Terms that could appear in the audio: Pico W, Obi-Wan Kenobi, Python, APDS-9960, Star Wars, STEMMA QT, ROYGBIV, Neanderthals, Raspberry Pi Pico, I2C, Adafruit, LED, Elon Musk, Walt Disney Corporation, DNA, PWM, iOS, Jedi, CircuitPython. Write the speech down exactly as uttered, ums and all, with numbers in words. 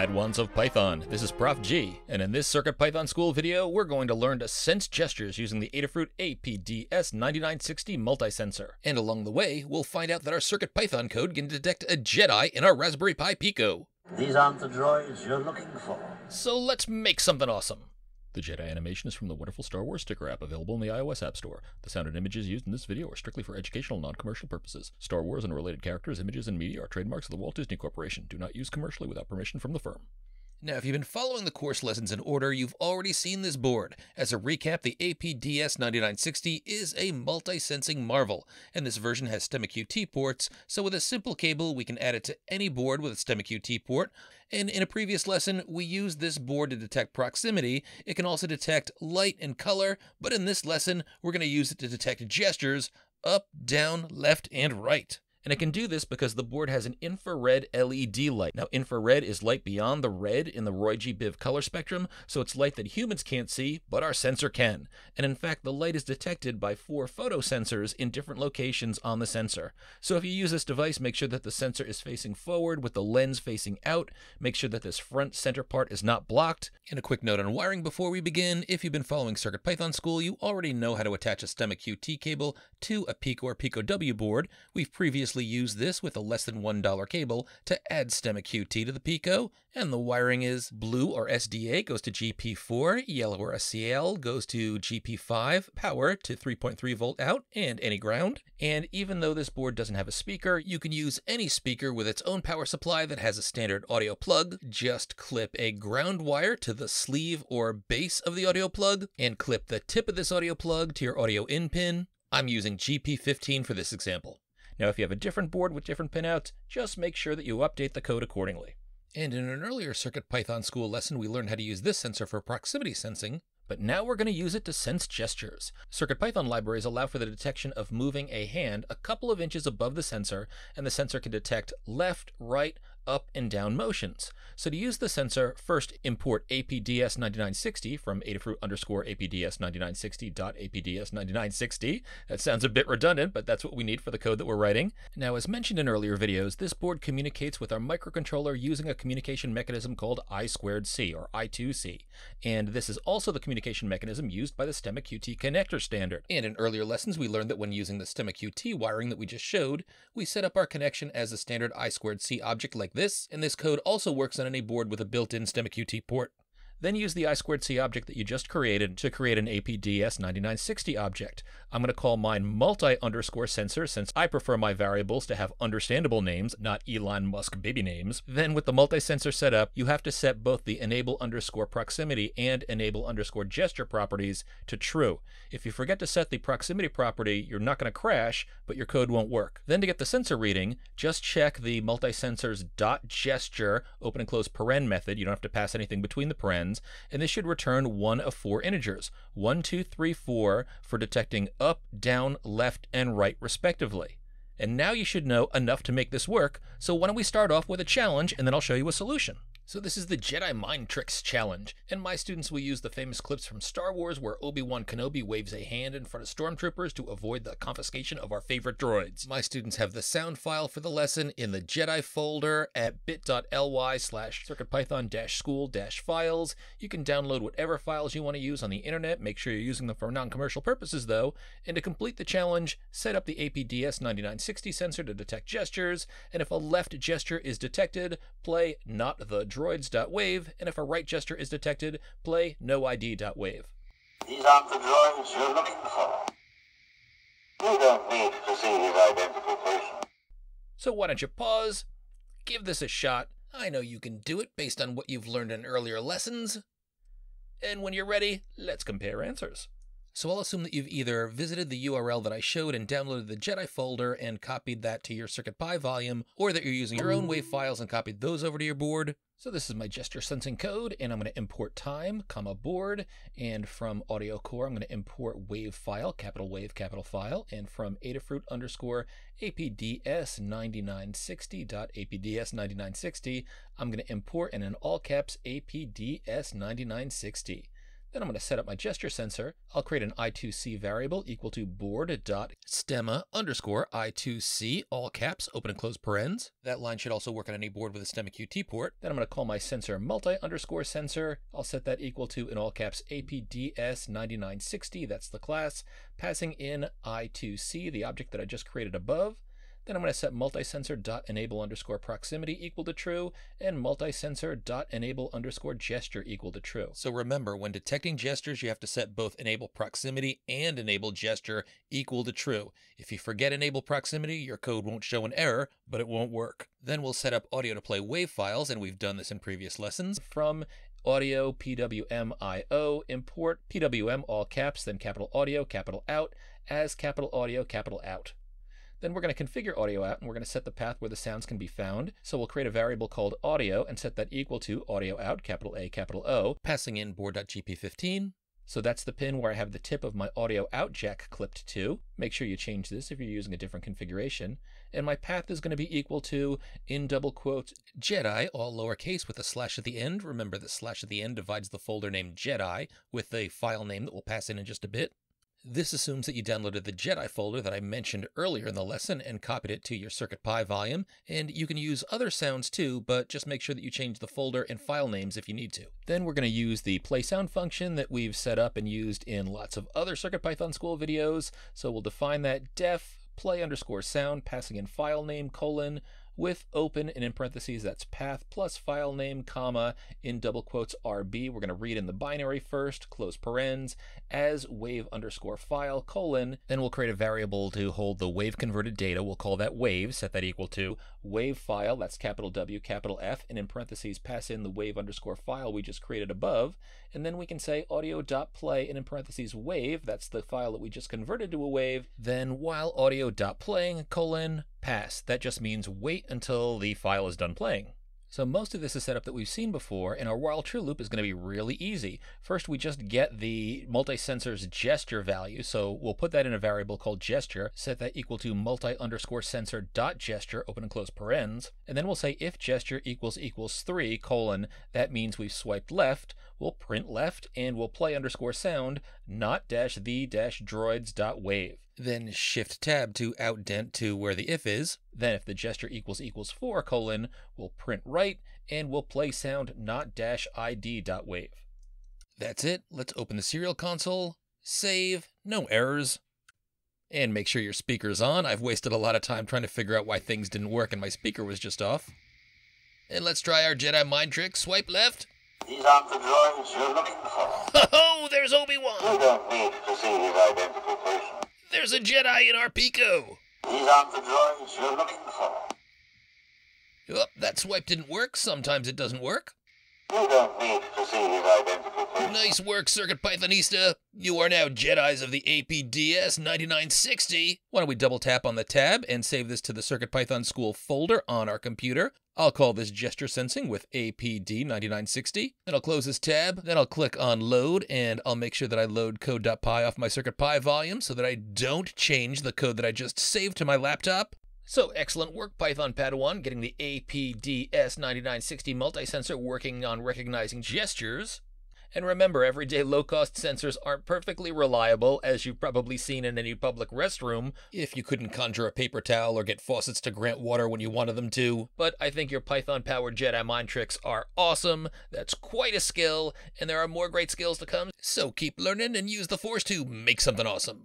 Padawans of Python, this is Prof G, and in this CircuitPython school video, we're going to learn to sense gestures using the Adafruit A P D S nine nine six zero multisensor. And along the way, we'll find out that our CircuitPython code can detect a Jedi in our Raspberry Pi Pico. These aren't the droids you're looking for. So let's make something awesome. The Jedi animation is from the wonderful Star Wars sticker app available in the iOS App Store. The sound and images used in this video are strictly for educational, non-commercial purposes. Star Wars and related characters, images, and media are trademarks of the Walt Disney Corporation. Do not use commercially without permission from the firm. Now, if you've been following the course lessons in order, you've already seen this board. As a recap, the A P D S nine nine six zero is a multi-sensing marvel, and this version has STEMMA Q T ports, so with a simple cable, we can add it to any board with a STEMMA Q T port. And in a previous lesson, we used this board to detect proximity. It can also detect light and color, but in this lesson, we're going to use it to detect gestures up, down, left, and right. And it can do this because the board has an infrared L E D light. Now, infrared is light beyond the red in the ROYGBIV color spectrum, so it's light that humans can't see, but our sensor can. And in fact, the light is detected by four photosensors in different locations on the sensor. So if you use this device, make sure that the sensor is facing forward with the lens facing out. Make sure that this front center part is not blocked. And a quick note on wiring before we begin. If you've been following CircuitPython school, you already know how to attach a STEMMA Q T cable to a Pico or Pico W board. We've previously use this with a less than one dollar cable to add STEMMA Q T to the Pico, and the wiring is blue or S D A goes to G P four, yellow or S C L goes to G P five, power to three point three volt out, and any ground. And even though this board doesn't have a speaker, you can use any speaker with its own power supply that has a standard audio plug. Just clip a ground wire to the sleeve or base of the audio plug, and clip the tip of this audio plug to your audio in pin. I'm using G P fifteen for this example. Now, if you have a different board with different pinouts, just make sure that you update the code accordingly. And in an earlier CircuitPython school lesson, we learned how to use this sensor for proximity sensing, but now we're going to use it to sense gestures. CircuitPython libraries allow for the detection of moving a hand a couple of inches above the sensor, and the sensor can detect left, right, up, and down motions. So to use the sensor, first import A P D S nine nine six zero from Adafruit underscore A P D S nine nine six zero dot A P D S nine nine six zero. That sounds a bit redundant, but that's what we need for the code that we're writing. Now, as mentioned in earlier videos, this board communicates with our microcontroller using a communication mechanism called I squared C, or I two C. And this is also the communication mechanism used by the STEMMA Q T connector standard. And in earlier lessons, we learned that when using the STEMMA Q T wiring that we just showed, we set up our connection as a standard I squared C object like this, and this code also works on any board with a built-in STEMMA Q T port. Then use the I squared C object that you just created to create an A P D S nine nine six zero object. I'm going to call mine multi underscore sensor since I prefer my variables to have understandable names, not Elon Musk baby names. Then with the multi-sensor setup, you have to set both the enable underscore proximity and enable underscore gesture properties to true. If you forget to set the proximity property, you're not going to crash, but your code won't work. Then to get the sensor reading, just check the multi-sensors dot gesture open and close paren method. You don't have to pass anything between the parens. And this should return one of four integers, one, two, three, four, for detecting up, down, left, and right respectively. And now you should know enough to make this work, so why don't we start off with a challenge and then I'll show you a solution. So this is the Jedi Mind Tricks Challenge, and my students will use the famous clips from Star Wars where Obi-Wan Kenobi waves a hand in front of stormtroopers to avoid the confiscation of our favorite droids. My students have the sound file for the lesson in the Jedi folder at bit.ly slash circuitpython-school-files. You can download whatever files you want to use on the internet, make sure you're using them for non-commercial purposes though, and to complete the challenge, set up the A P D S nine nine six zero sensor to detect gestures, and if a left gesture is detected, play not the droid. droids.wave, and if a right gesture is detected, play no I D dot wave. These aren't the droids you're looking for. You don't need to see his identification. So why don't you pause, give this a shot. I know you can do it based on what you've learned in earlier lessons. And when you're ready, let's compare answers. So I'll assume that you've either visited the U R L that I showed and downloaded the Jedi folder and copied that to your CircuitPy volume, or that you're using your own wave files and copied those over to your board. So this is my gesture sensing code, and I'm going to import time, comma, board, and from audio core, I'm going to import wave file, capital wave, capital file, and from Adafruit underscore A P D S nine nine six zero dot A P D S nine nine six zero, I'm going to import, and in all caps, A P D S nine nine six zero. Then I'm going to set up my gesture sensor. I'll create an I two C variable equal to board.stemma underscore I two C, all caps, open and close parens. That line should also work on any board with a STEMMA Q T port. Then I'm going to call my sensor multi underscore sensor. I'll set that equal to, in all caps, A P D S nine nine six zero, that's the class, passing in I two C, the object that I just created above. Then I'm going to set multisensor.enable underscore proximity equal to true and multisensor.enable underscore gesture equal to true. So remember, when detecting gestures, you have to set both enable proximity and enable gesture equal to true. If you forget enable proximity, your code won't show an error, but it won't work. Then we'll set up audio to play wave files, and we've done this in previous lessons. From audio P W M I O, import P W M all caps, then capital audio, capital out, as capital audio, capital out. Then we're going to configure audio out, and we're going to set the path where the sounds can be found. So we'll create a variable called audio and set that equal to audio out, capital A, capital O, passing in board.gp fifteen. So that's the pin where I have the tip of my audio out jack clipped to. Make sure you change this if you're using a different configuration. And my path is going to be equal to, in double quotes, Jedi, all lowercase with a slash at the end. Remember that slash at the end divides the folder named Jedi with a file name that we'll pass in in just a bit. This assumes that you downloaded the Jedi folder that I mentioned earlier in the lesson and copied it to your CircuitPy volume, and you can use other sounds too, but just make sure that you change the folder and file names if you need to. Then we're going to use the playSound function that we've set up and used in lots of other CircuitPython school videos, so we'll define that def play underscore sound, passing in file name colon, with open and in parentheses, that's path plus file name, comma, in double quotes R B. We're going to read in the binary first, close parens, as wave underscore file, colon. Then we'll create a variable to hold the wave converted data. We'll call that wave, set that equal to wave file, that's capital W, capital F, and in parentheses, pass in the wave underscore file we just created above. And then we can say audio.play, and in parentheses, wave, that's the file that we just converted to a wave. Then while audio.playing, colon, pass. That just means wait until the file is done playing. So most of this is set up that we've seen before, and our while true loop is going to be really easy. First, we just get the multi-sensor's gesture value, so we'll put that in a variable called gesture, set that equal to multi underscore sensor dot gesture, open and close parens, and then we'll say if gesture equals equals three, colon, that means we've swiped left, we'll print left, and we'll play underscore sound, not dash the dash droids dot wave. Then shift tab to outdent to where the if is. Then if the gesture equals equals four, colon, we'll print right, and we'll play sound not dash I D dot wave. That's it. Let's open the serial console, save, no errors, and make sure your speaker's on. I've wasted a lot of time trying to figure out why things didn't work and my speaker was just off. And let's try our Jedi mind trick, swipe left. These aren't the droids you're looking for. Ho-ho, there's Obi-Wan! You don't need to see his identification. There's a Jedi in our Pico! These aren't the droids you're looking for. Oh, that swipe didn't work. Sometimes it doesn't work. You don't need to see his identification. Nice work, CircuitPythonista! You are now Jedis of the A P D S nine nine six zero. Why don't we double tap on the tab and save this to the CircuitPython school folder on our computer. I'll call this gesture sensing with A P D nine nine six zero. Then I'll close this tab. Then I'll click on load, and I'll make sure that I load code.py off my CircuitPy volume so that I don't change the code that I just saved to my laptop. So excellent work, Python Padawan, getting the A P D S nine nine six zero multisensor working on recognizing gestures. And remember, everyday low-cost sensors aren't perfectly reliable, as you've probably seen in any public restroom, if you couldn't conjure a paper towel or get faucets to grant water when you wanted them to. But I think your Python-powered Jedi mind tricks are awesome. That's quite a skill, and there are more great skills to come. So keep learning and use the Force to make something awesome.